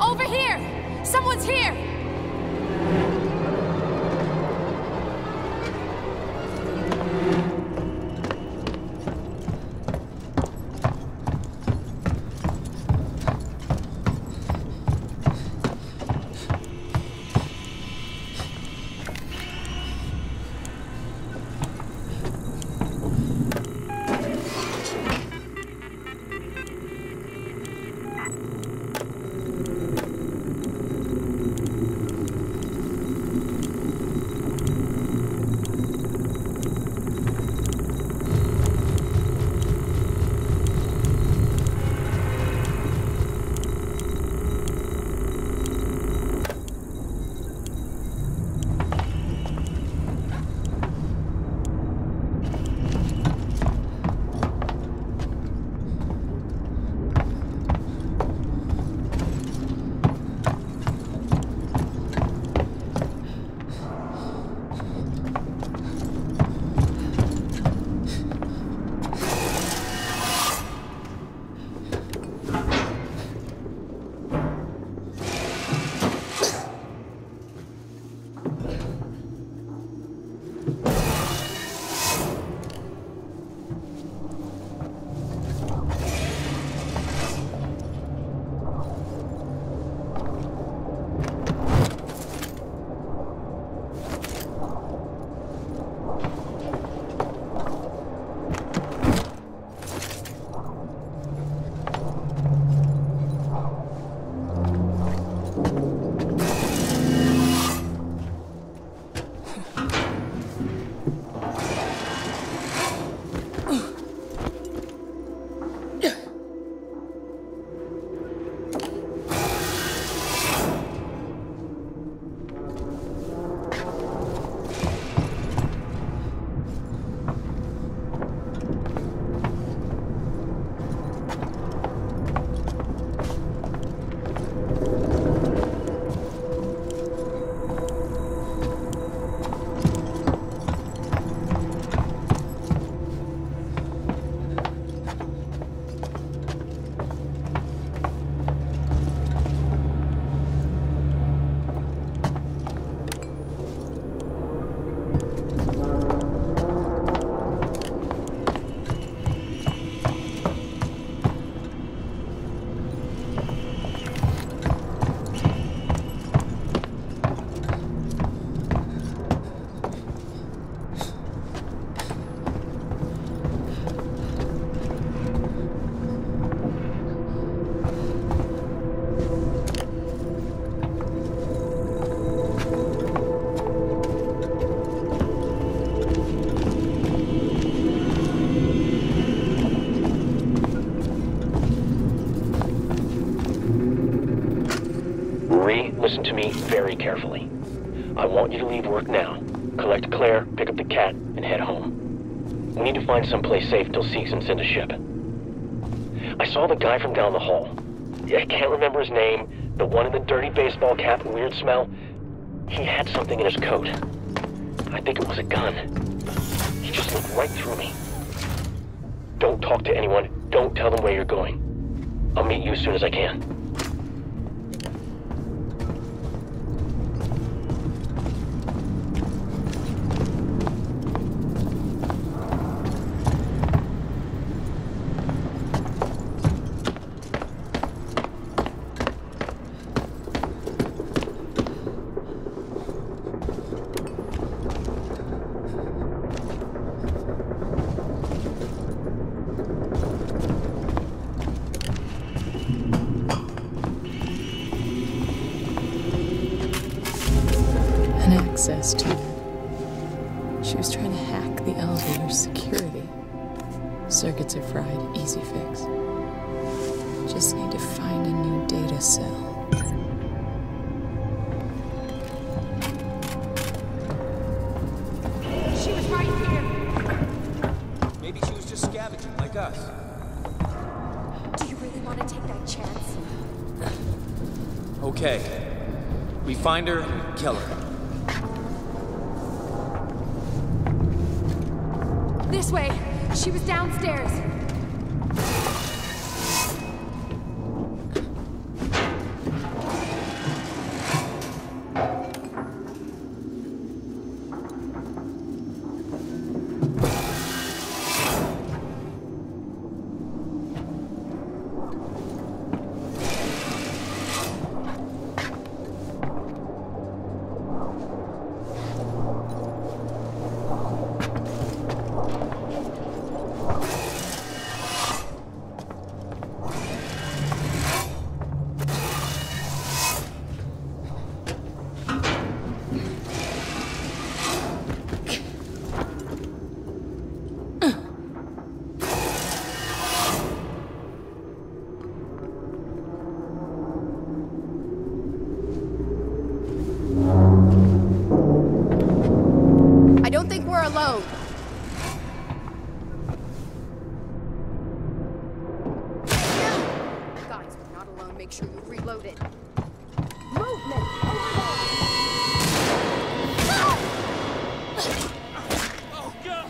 Over here! Someone's here! Listen to me very carefully. I want you to leave work now. Collect Claire, pick up the cat, and head home. We need to find someplace safe till Seeks and send a ship. I saw the guy from down the hall. I can't remember his name. The one in the dirty baseball cap and weird smell. He had something in his coat. I think it was a gun. He just looked right through me. Don't talk to anyone. Don't tell them where you're going. I'll meet you as soon as I can. She was trying to hack the elevator's security. Circuits are fried, easy fix. Just need to find a new data cell. She was right here. Maybe she was just scavenging like us. Do you really want to take that chance? Okay. We find her, kill her. This way. She was downstairs. our load. Guys, we're not alone. Make sure you reload it. Movement overload. Oh, God.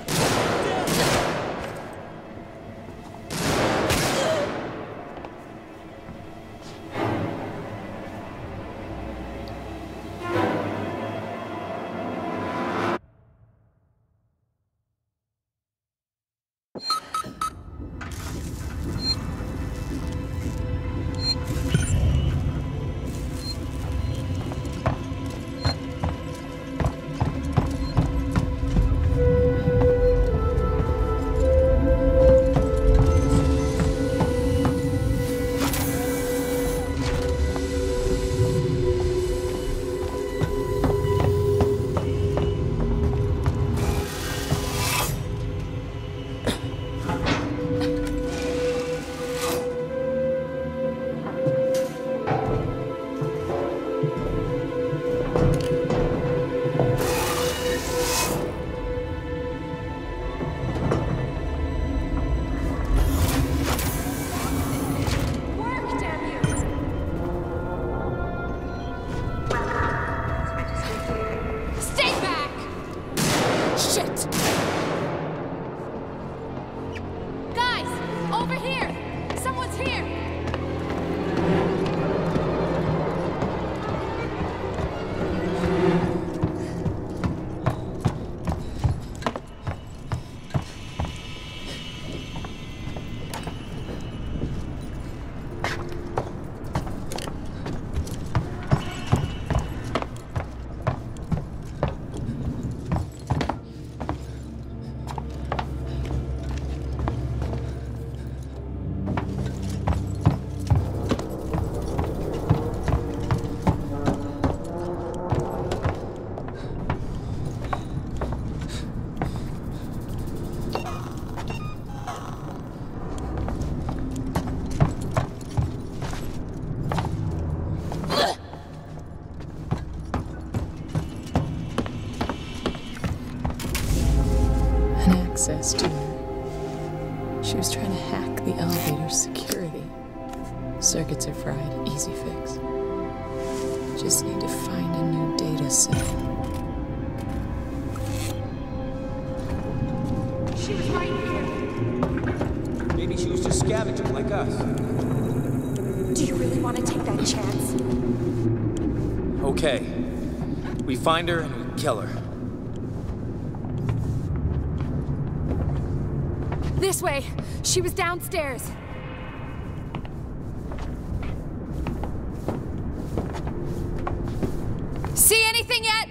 To her. She was trying to hack the elevator's security. Circuits are fried, easy fix. Just need to find a new data set. She was right here. Maybe she was just scavenging like us. Do you really want to take that chance? Okay. We find her and we kill her. This way. She was downstairs. See anything yet?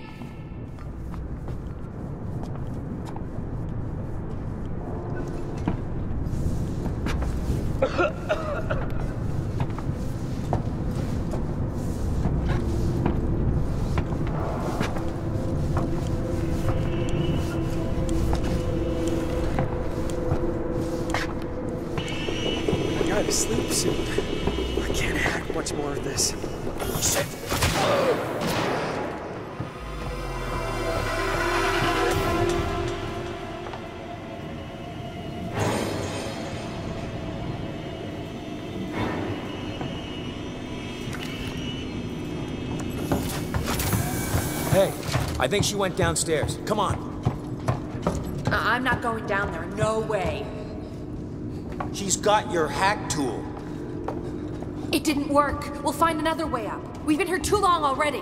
Sleep soon. I can't hack much more of this. Shit! Hey, I think she went downstairs. Come on. I'm not going down there. No way. She's got your hack tool. It didn't work. We'll find another way up. We've been here too long already.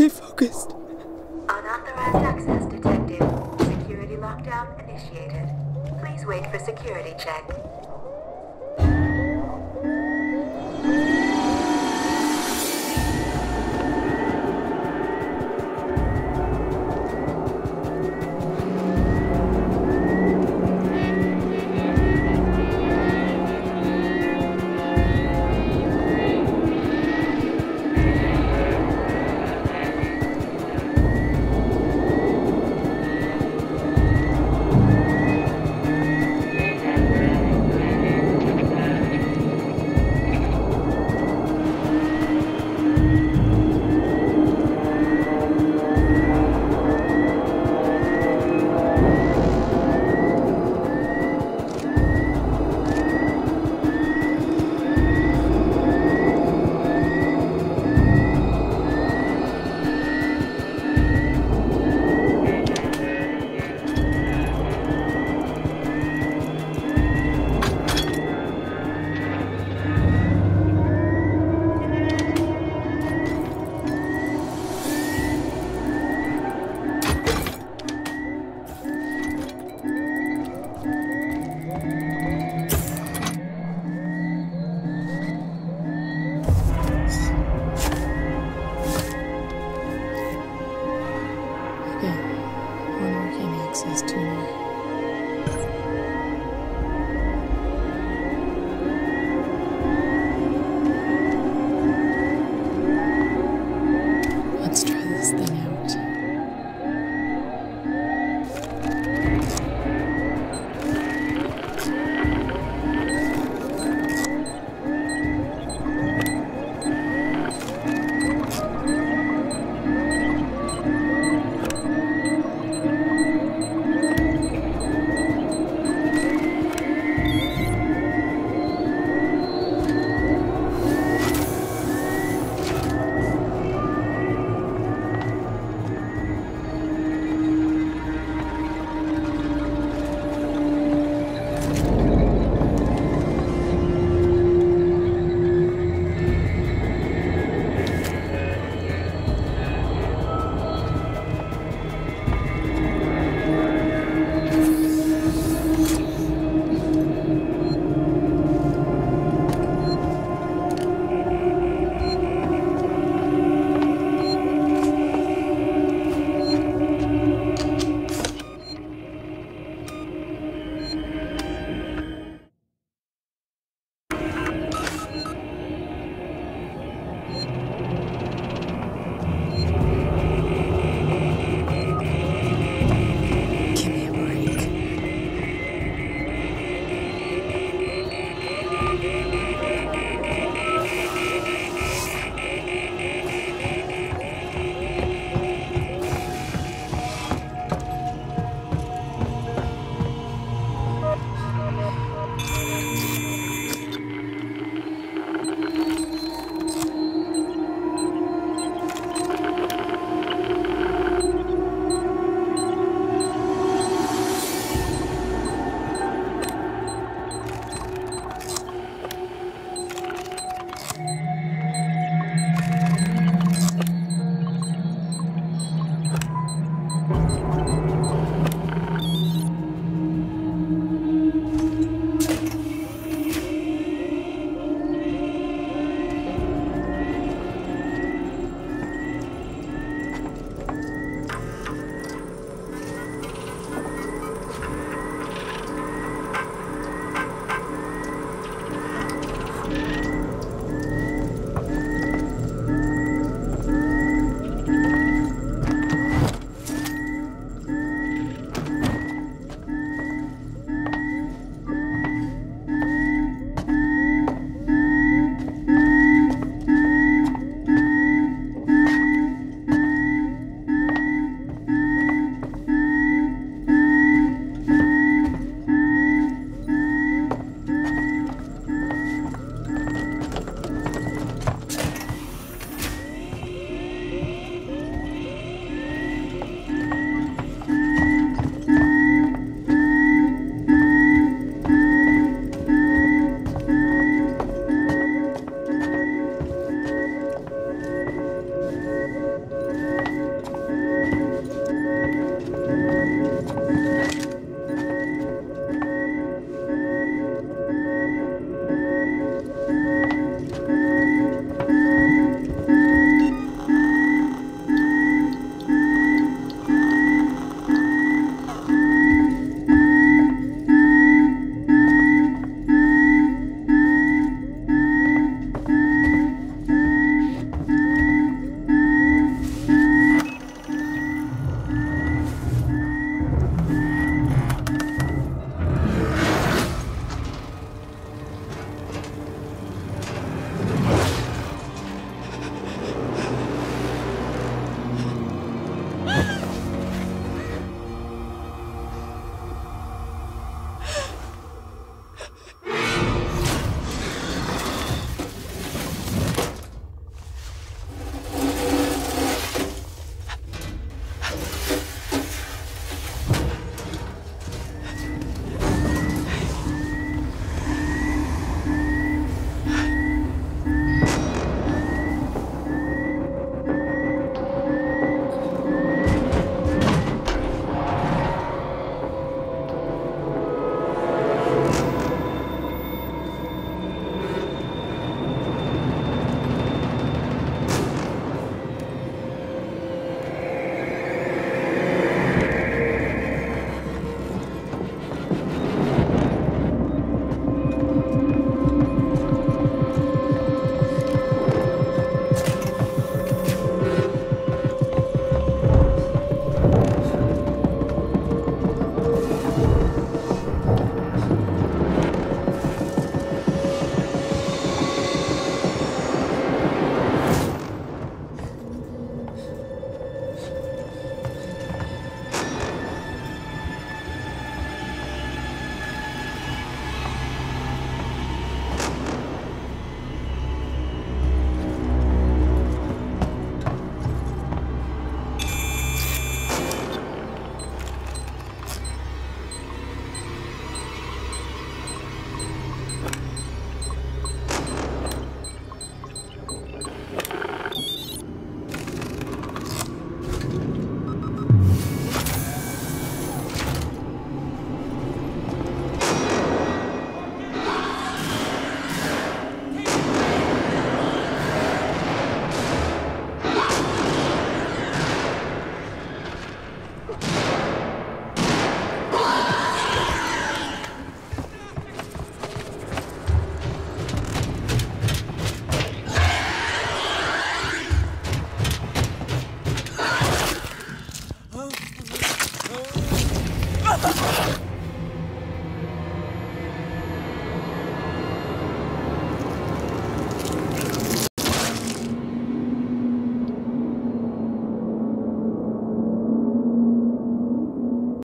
Stay focused. Unauthorized access detected. Security lockdown initiated. Please wait for security check.